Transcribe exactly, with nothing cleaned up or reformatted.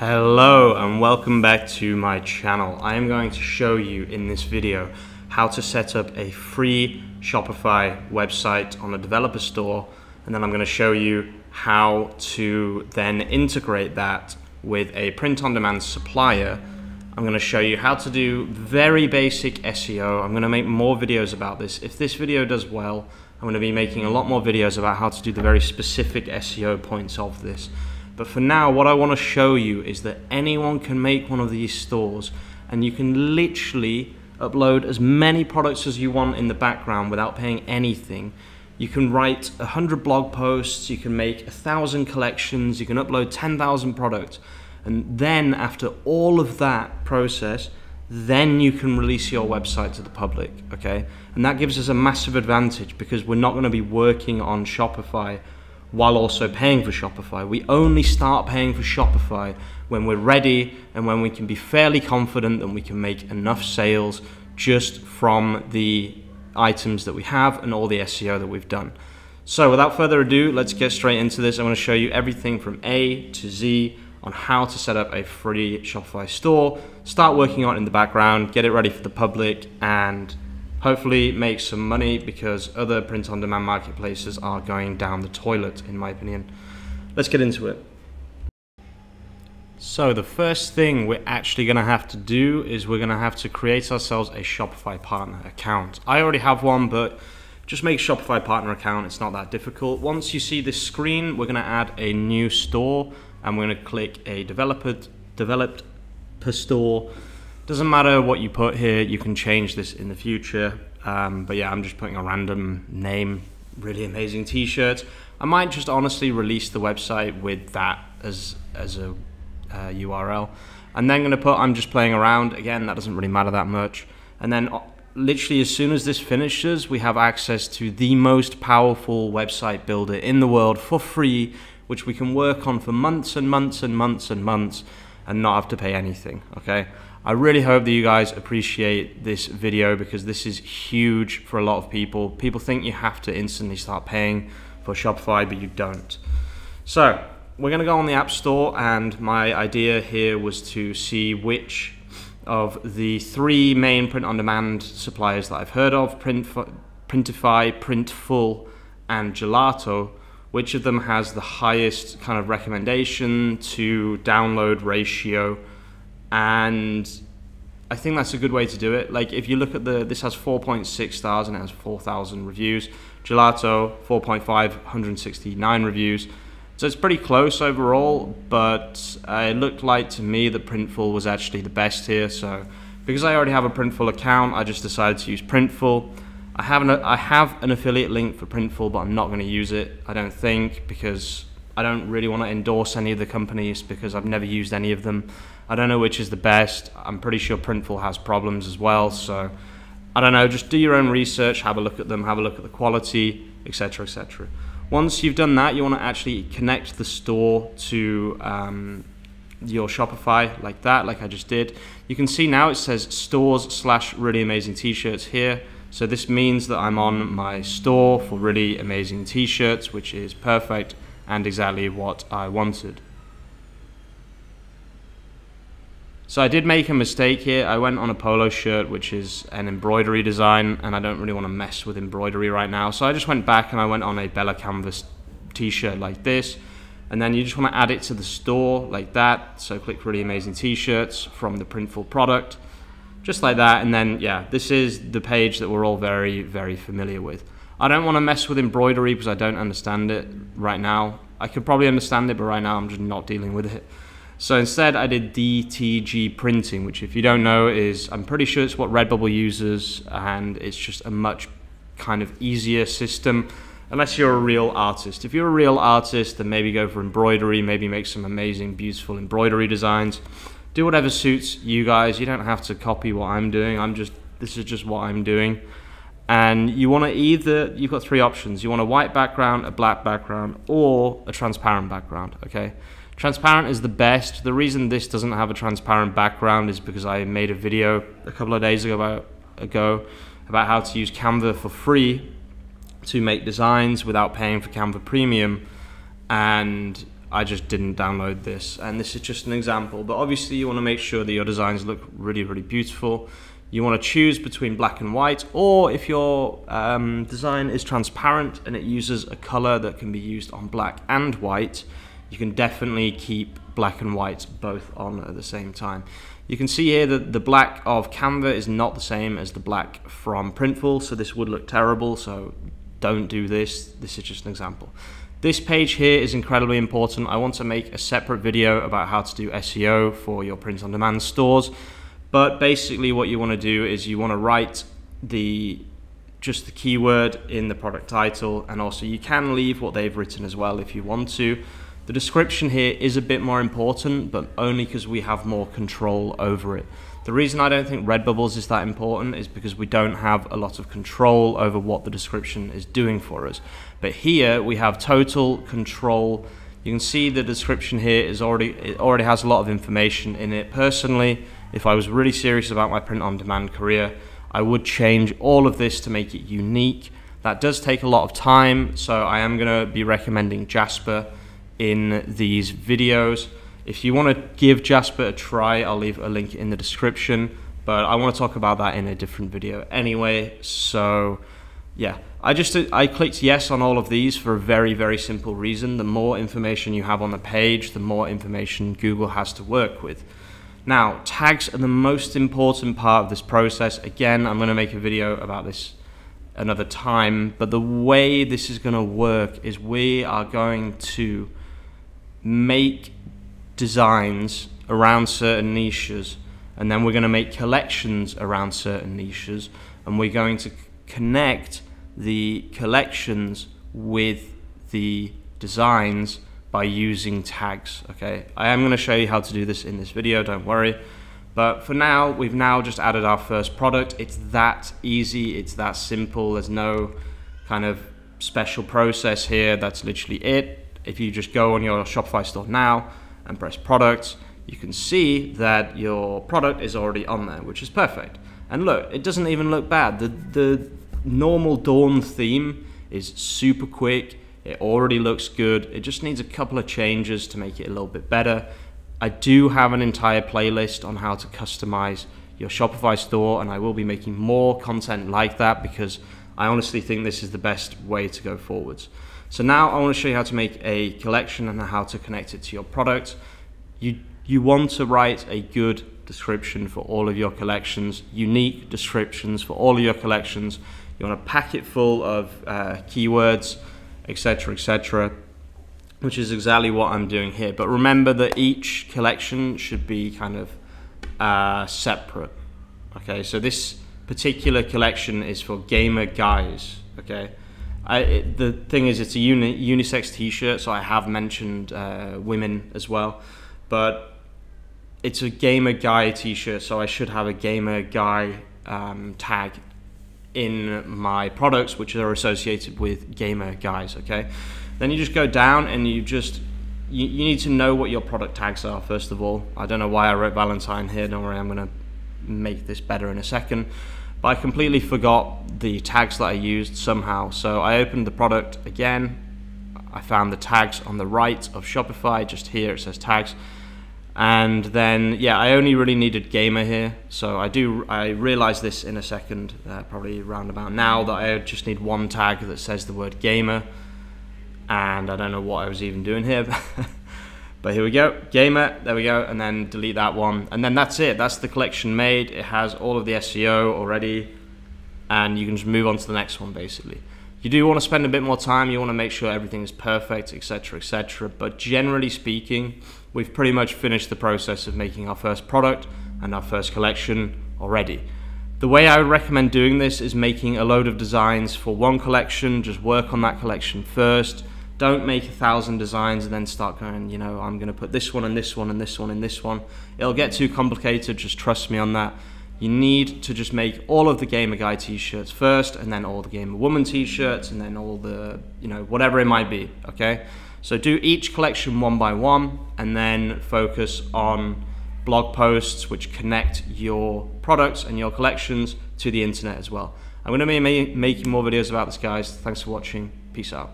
Hello and welcome back to my channel. I am going to show you in this video how to set up a free Shopify website on the developer store, and then I'm going to show you how to then integrate that with a print-on-demand supplier. I'm going to show you how to do very basic S E O. I'm going to make more videos about this. If this video does well, I'm going to be making a lot more videos about how to do the very specific S E O points of this. But for now, what I want to show you is that anyone can make one of these stores, and you can literally upload as many products as you want in the background without paying anything. You can write one hundred blog posts, you can make one thousand collections, you can upload ten thousand products. And then after all of that process, then you can release your website to the public, okay? And that gives us a massive advantage because we're not going to be working on Shopify while also paying for Shopify. We only start paying for Shopify when we're ready and when we can be fairly confident that we can make enough sales just from the items that we have and all the S E O that we've done. So without further ado, let's get straight into this. I'm going to show you everything from A to Z on how to set up a free Shopify store, start working on it in the background, get it ready for the public, and hopefully make some money because other print-on-demand marketplaces are going down the toilet, in my opinion. Let's get into it. So the first thing we're actually going to have to do is we're going to have to create ourselves a Shopify partner account. I already have one, but just make Shopify partner account. It's not that difficult. Once you see this screen, we're going to add a new store, and we're going to click a developer, developed per store. Doesn't matter what you put here, you can change this in the future. Um, but yeah, I'm just putting a random name, really amazing t-shirt. I might just honestly release the website with that as, as a uh, U R L. And then gonna put, I'm just playing around. Again, that doesn't really matter that much. And then literally as soon as this finishes, we have access to the most powerful website builder in the world for free, which we can work on for months and months and months and months and not have to pay anything, okay? I really hope that you guys appreciate this video because this is huge for a lot of people. People think you have to instantly start paying for Shopify, but you don't. So we're gonna go on the App Store, and my idea here was to see which of the three main print-on-demand suppliers that I've heard of, Printful, Printify, Printful, and Gelato, which of them has the highest kind of recommendation to download ratio. And I think that's a good way to do it. Like if you look at the, this has four point six stars and it has four thousand reviews. Gelato, four point five, one hundred sixty-nine reviews. So it's pretty close overall, but it looked like to me that Printful was actually the best here. So because I already have a Printful account, I just decided to use Printful. I have an, I have an affiliate link for Printful, but I'm not going to use it, I don't think, because I don't really want to endorse any of the companies because I've never used any of them. I don't know which is the best. I'm pretty sure Printful has problems as well, so I don't know, just do your own research, have a look at them, have a look at the quality, et cetera, et cetera. Once you've done that, you want to actually connect the store to um, your Shopify like that, like I just did. You can see now it says stores slash really amazing t-shirts here. So this means that I'm on my store for really amazing t-shirts, which is perfect and exactly what I wanted. So I did make a mistake here. I went on a polo shirt, which is an embroidery design, and I don't really want to mess with embroidery right now. So I just went back and I went on a Bella Canvas t-shirt like this. And then you just want to add it to the store like that. So click really amazing t-shirts from the Printful product, just like that. And then, yeah, this is the page that we're all very, very familiar with. I don't want to mess with embroidery because I don't understand it right now. I could probably understand it, but right now I'm just not dealing with it. So instead I did D T G printing, which if you don't know is, I'm pretty sure it's what Redbubble uses, and it's just a much kind of easier system, unless you're a real artist. If you're a real artist, then maybe go for embroidery, maybe make some amazing, beautiful embroidery designs. Do whatever suits you guys. You don't have to copy what I'm doing. I'm just, this is just what I'm doing. And you wanna either, you've got three options. You want a white background, a black background, or a transparent background, okay? Transparent is the best. The reason this doesn't have a transparent background is because I made a video a couple of days ago about, ago about how to use Canva for free to make designs without paying for Canva Premium, and I just didn't download this, and this is just an example. But obviously you want to make sure that your designs look really, really beautiful. You want to choose between black and white, or if your um, design is transparent and it uses a color that can be used on black and white, you can definitely keep black and white both on at the same time. You can see here that the black of Canva is not the same as the black from Printful, so this would look terrible, so don't do this. This is just an example. This page here is incredibly important. I want to make a separate video about how to do S E O for your print-on-demand stores. But basically what you want to do is you want to write the just the keyword in the product title, and also you can leave what they've written as well if you want to. The description here is a bit more important, but only because we have more control over it. The reason I don't think Redbubble's is that important is because we don't have a lot of control over what the description is doing for us. But here we have total control. You can see the description here is already, it already has a lot of information in it. Personally, if I was really serious about my print-on-demand career, I would change all of this to make it unique. That does take a lot of time, so I am going to be recommending Jasper in these videos. If you want to give Jasper a try, I'll leave a link in the description, but I want to talk about that in a different video anyway. So yeah, I just I clicked yes on all of these for a very, very simple reason. The more information you have on the page, the more information Google has to work with. Now, tags are the most important part of this process. Again, I'm going to make a video about this another time, but the way this is going to work is we are going to make designs around certain niches, and then we're going to make collections around certain niches, and we're going to connect the collections with the designs by using tags. Okay, I am going to show you how to do this in this video, don't worry. But for now, we've now just added our first product. It's that easy, it's that simple. There's no kind of special process here. That's literally it. If you just go on your Shopify store now and press products, you can see that your product is already on there, which is perfect. And look, it doesn't even look bad. The, the normal Dawn theme is super quick. It already looks good. It just needs a couple of changes to make it a little bit better. I do have an entire playlist on how to customize your Shopify store, and I will be making more content like that because I honestly think this is the best way to go forwards. So now I want to show you how to make a collection and how to connect it to your product. You, you want to write a good description for all of your collections, unique descriptions for all of your collections. You want a packet full of uh, keywords, et cetera, et cetera, which is exactly what I'm doing here. But remember that each collection should be kind of uh, separate. Okay, so this particular collection is for gamer guys. Okay. I, it, the thing is, it's a uni, unisex t-shirt, so I have mentioned uh, women as well, but it's a gamer guy t-shirt, so I should have a gamer guy um, tag in my products which are associated with gamer guys. Okay, then you just go down and you just you, you need to know what your product tags are first of all. I don't know why I wrote Valentine here, don't worry, I'm gonna make this better in a second. But I completely forgot the tags that I used somehow. So I opened the product again. I found the tags on the right of Shopify. Just here it says tags. And then, yeah, I only really needed gamer here. So I do, I realized this in a second, uh, probably round about now, that I just need one tag that says the word gamer. And I don't know what I was even doing here. But here we go, gamer, there we go, and then delete that one. And then that's it, that's the collection made. It has all of the S E O already, and you can just move on to the next one, basically. You do want to spend a bit more time, you want to make sure everything is perfect, et cetera, et cetera. But generally speaking, we've pretty much finished the process of making our first product and our first collection already. The way I would recommend doing this is making a load of designs for one collection, just work on that collection first. Don't make a thousand designs and then start going, you know, I'm going to put this one and this one and this one and this one. It'll get too complicated, just trust me on that. You need to just make all of the Gamer Guy t-shirts first, and then all the Gamer Woman t-shirts, and then all the, you know, whatever it might be, okay? So do each collection one by one, and then focus on blog posts which connect your products and your collections to the internet as well. I'm going to be making more videos about this, guys. Thanks for watching. Peace out.